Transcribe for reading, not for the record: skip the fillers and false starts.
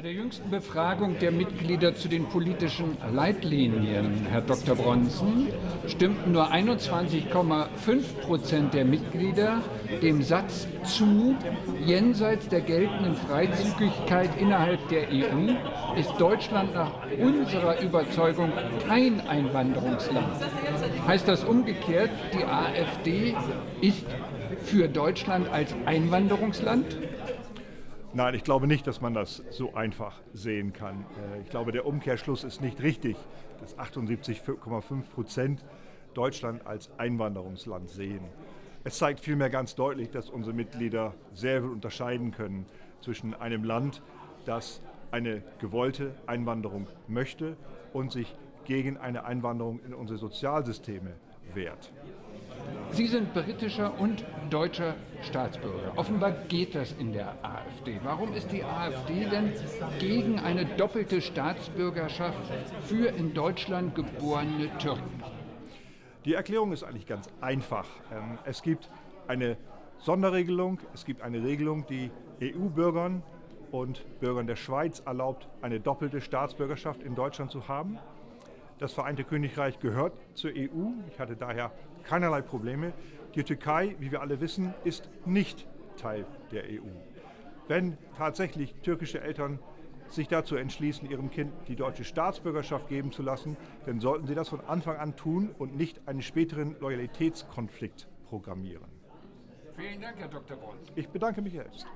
Bei der jüngsten Befragung der Mitglieder zu den politischen Leitlinien, Herr Dr. Bronson, stimmten nur 21,5% der Mitglieder dem Satz zu, jenseits der geltenden Freizügigkeit innerhalb der EU ist Deutschland nach unserer Überzeugung kein Einwanderungsland. Heißt das umgekehrt, die AfD ist für Deutschland als Einwanderungsland? Nein, ich glaube nicht, dass man das so einfach sehen kann. Ich glaube, der Umkehrschluss ist nicht richtig, dass 78,5% Deutschland als Einwanderungsland sehen. Es zeigt vielmehr ganz deutlich, dass unsere Mitglieder sehr wohl unterscheiden können zwischen einem Land, das eine gewollte Einwanderung möchte und sich gegen eine Einwanderung in unsere Sozialsysteme wehrt. Sie sind britischer und deutscher Staatsbürger. Offenbar geht das in der AfD. Warum ist die AfD denn gegen eine doppelte Staatsbürgerschaft für in Deutschland geborene Türken? Die Erklärung ist eigentlich ganz einfach. Es gibt eine Sonderregelung, es gibt eine Regelung, die EU-Bürgern und Bürgern der Schweiz erlaubt, eine doppelte Staatsbürgerschaft in Deutschland zu haben. Das Vereinigte Königreich gehört zur EU. Ich hatte daher keinerlei Probleme. Die Türkei, wie wir alle wissen, ist nicht Teil der EU. Wenn tatsächlich türkische Eltern sich dazu entschließen, ihrem Kind die deutsche Staatsbürgerschaft geben zu lassen, dann sollten sie das von Anfang an tun und nicht einen späteren Loyalitätskonflikt programmieren. Vielen Dank, Herr Dr. Bruns. Ich bedanke mich selbst.